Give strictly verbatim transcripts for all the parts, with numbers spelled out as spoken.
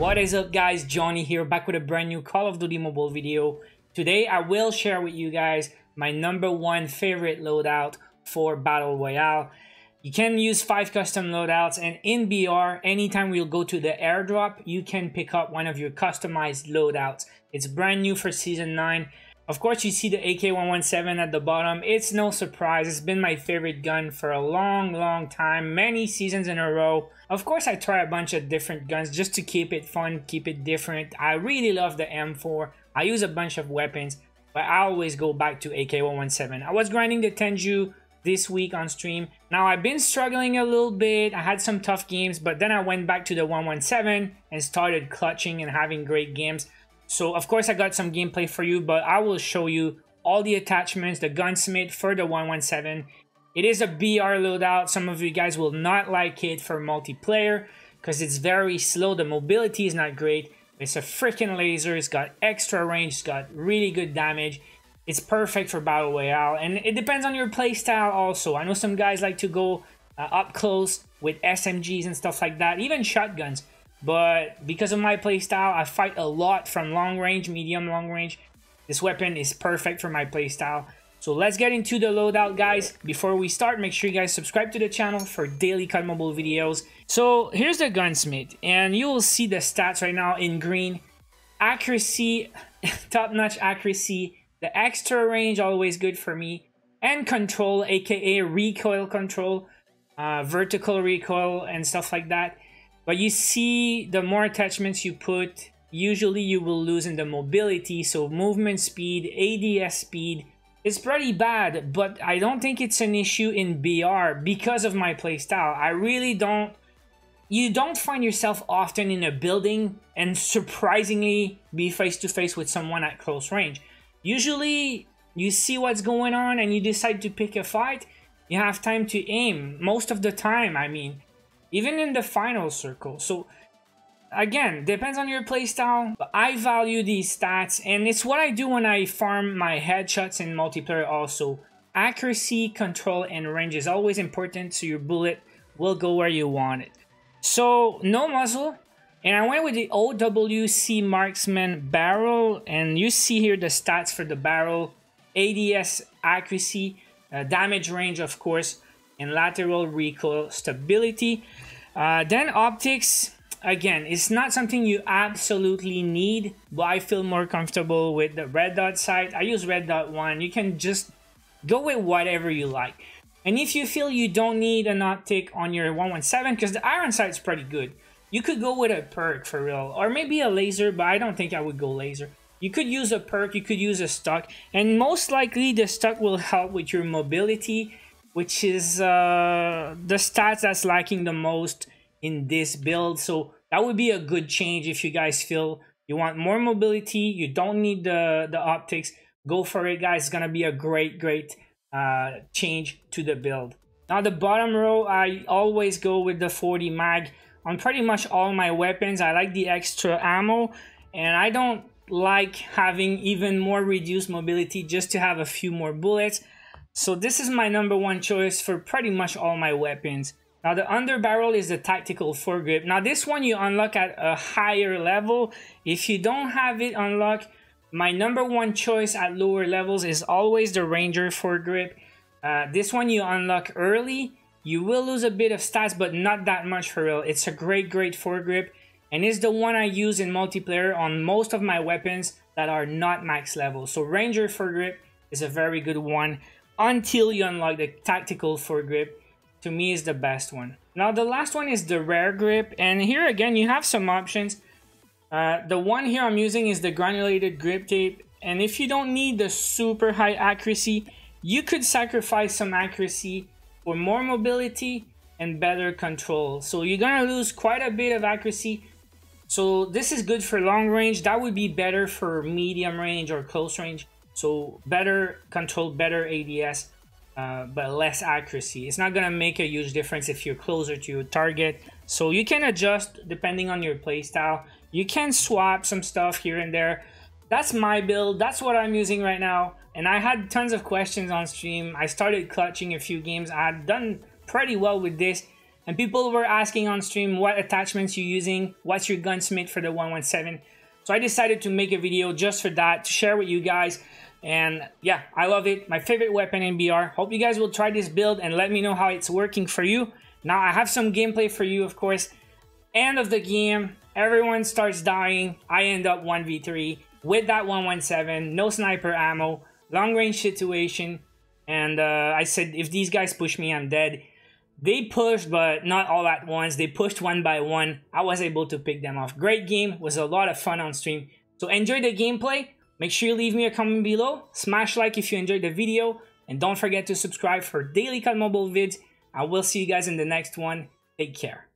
What is up, guys? Johnny here, back with a brand new Call of Duty Mobile video. Today I will share with you guys my number one favorite loadout for Battle Royale. You can use five custom loadouts, and in B R, anytime we'll go to the airdrop, you can pick up one of your customized loadouts. It's brand new for season nine. Of course, you see the A K one seventeen at the bottom. It's no surprise. It's been my favorite gun for a long, long time, many seasons in a row. Of course, I try a bunch of different guns just to keep it fun, keep it different. I really love the M four. I use a bunch of weapons, but I always go back to A K one seventeen. I was grinding the Tenju this week on stream. Now, I've been struggling a little bit. I had some tough games, but then I went back to the one seventeen and started clutching and having great games. So of course I got some gameplay for you, but I will show you all the attachments, the Gunsmith for the one seventeen. It is a B R loadout. Some of you guys will not like it for multiplayer because it's very slow. The mobility is not great. It's a freaking laser. It's got extra range. It's got really good damage. It's perfect for Battle Royale. And it depends on your playstyle also. I know some guys like to go uh, up close with S M Gs and stuff like that, even shotguns. But because of my playstyle, I fight a lot from long range, medium long range. This weapon is perfect for my playstyle. So let's get into the loadout, guys. Before we start, make sure you guys subscribe to the channel for daily C O D Mobile videos. So here's the Gunsmith, and you will see the stats right now in green. Accuracy, top-notch accuracy. The extra range, always good for me. And control, aka recoil control, uh, vertical recoil and stuff like that. But you see, the more attachments you put, usually you will lose in the mobility. So movement speed, A D S speed, it's pretty bad, but I don't think it's an issue in B R because of my playstyle. I really don't, you don't find yourself often in a building and surprisingly be face to face with someone at close range. Usually you see what's going on and you decide to pick a fight. You have time to aim most of the time, I mean. Even in the final circle. So again, depends on your playstyle, but I value these stats, and it's what I do when I farm my headshots in multiplayer also. Accuracy, control, and range is always important, so your bullet will go where you want it. So no muzzle, and I went with the O W C Marksman barrel, and you see here the stats for the barrel. A D S accuracy, uh, damage range of course, and lateral recoil stability. Uh, then optics, again, it's not something you absolutely need, but I feel more comfortable with the red dot sight. I use red dot one. You can just go with whatever you like. And if you feel you don't need an optic on your one seventeen, because the iron sight's pretty good, you could go with a perk for real, or maybe a laser, but I don't think I would go laser. You could use a perk, you could use a stock, and most likely the stock will help with your mobility, which is uh, the stats that's lacking the most in this build. So that would be a good change if you guys feel you want more mobility, you don't need the, the optics. Go for it, guys. It's gonna be a great, great uh, change to the build. Now the bottom row, I always go with the forty mag on pretty much all my weapons. I like the extra ammo, and I don't like having even more reduced mobility just to have a few more bullets. So this is my number one choice for pretty much all my weapons. Now the under barrel is the tactical foregrip. Now this one you unlock at a higher level. If you don't have it unlocked, my number one choice at lower levels is always the ranger foregrip. Uh, this one you unlock early. You will lose a bit of stats, but not that much for real. It's a great, great foregrip, and it's the one I use in multiplayer on most of my weapons that are not max level. So ranger foregrip is a very good one. Until you unlock the tactical foregrip, to me is the best one. Now the last one is the rare grip, and here again you have some options. Uh, the one here I'm using is the granulated grip tape, and if you don't need the super high accuracy, you could sacrifice some accuracy for more mobility and better control. So you're gonna lose quite a bit of accuracy. So this is good for long range. That would be better for medium range or close range. So better control, better A D S, uh, but less accuracy. It's not gonna make a huge difference if you're closer to your target. So you can adjust depending on your playstyle. You can swap some stuff here and there. That's my build, that's what I'm using right now. And I had tons of questions on stream. I started clutching a few games. I've done pretty well with this. And people were asking on stream what attachments you're using, what's your gunsmith for the one one seven. So I decided to make a video just for that, to share with you guys. And yeah, I love it. My favorite weapon in B R. Hope you guys will try this build and let me know how it's working for you. Now I have some gameplay for you, of course. End of the game, everyone starts dying. I end up one v three with that one one seven, no sniper ammo, long range situation. And uh, I said, if these guys push me, I'm dead. They pushed, but not all at once. They pushed one by one. I was able to pick them off. Great game. It was a lot of fun on stream. So enjoy the gameplay. Make sure you leave me a comment below. Smash like if you enjoyed the video. And don't forget to subscribe for daily Call Mobile vids. I will see you guys in the next one. Take care.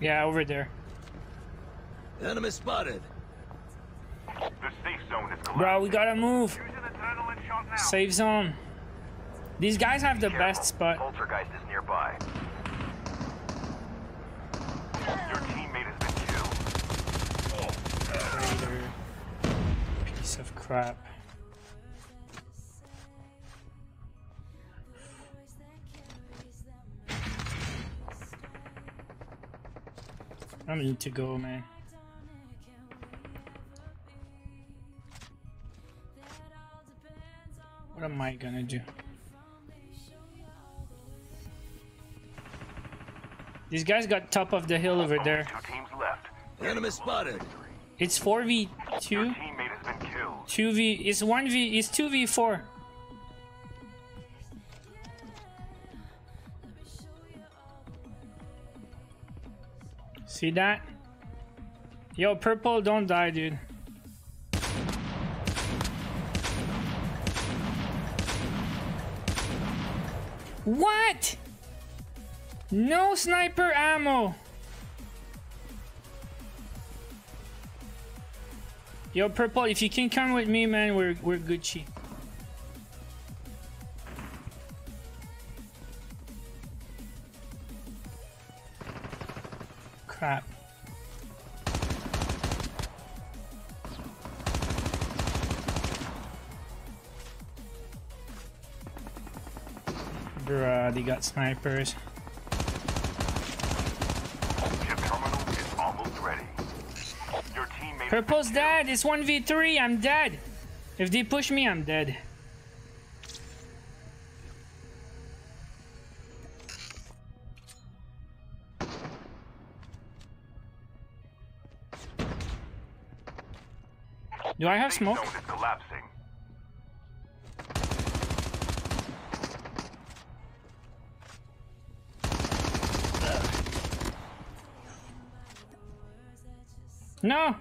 Yeah, over there. Enemy spotted. The safe zone is bro, we gotta move. Safe zone. These guys have the Careful. Best spot. Poltergeist is nearby. Your teammate has been killed. Oh. Piece of crap. I need to go, man. What am I gonna do? These guys got top of the hill over there. Two teams left. Enemy spotted. It's four v two. Your teammate has been killed. two v. It's one v. It's two v four. See that? Yo, purple, don't die, dude. What? No sniper ammo. Yo, purple, if you can come with me, man, we're we're Gucci. Crap. Bruh, they got snipers. Purple's dead. It's one v three. I'm dead. If they push me, I'm dead. Do I have smoke? No.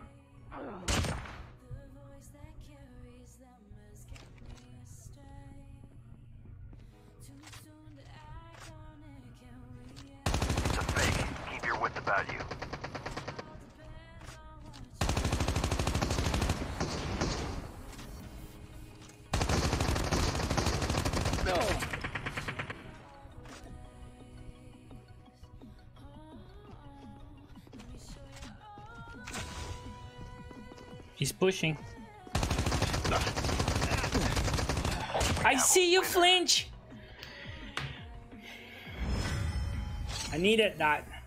He's pushing. I see you flinch. I needed that.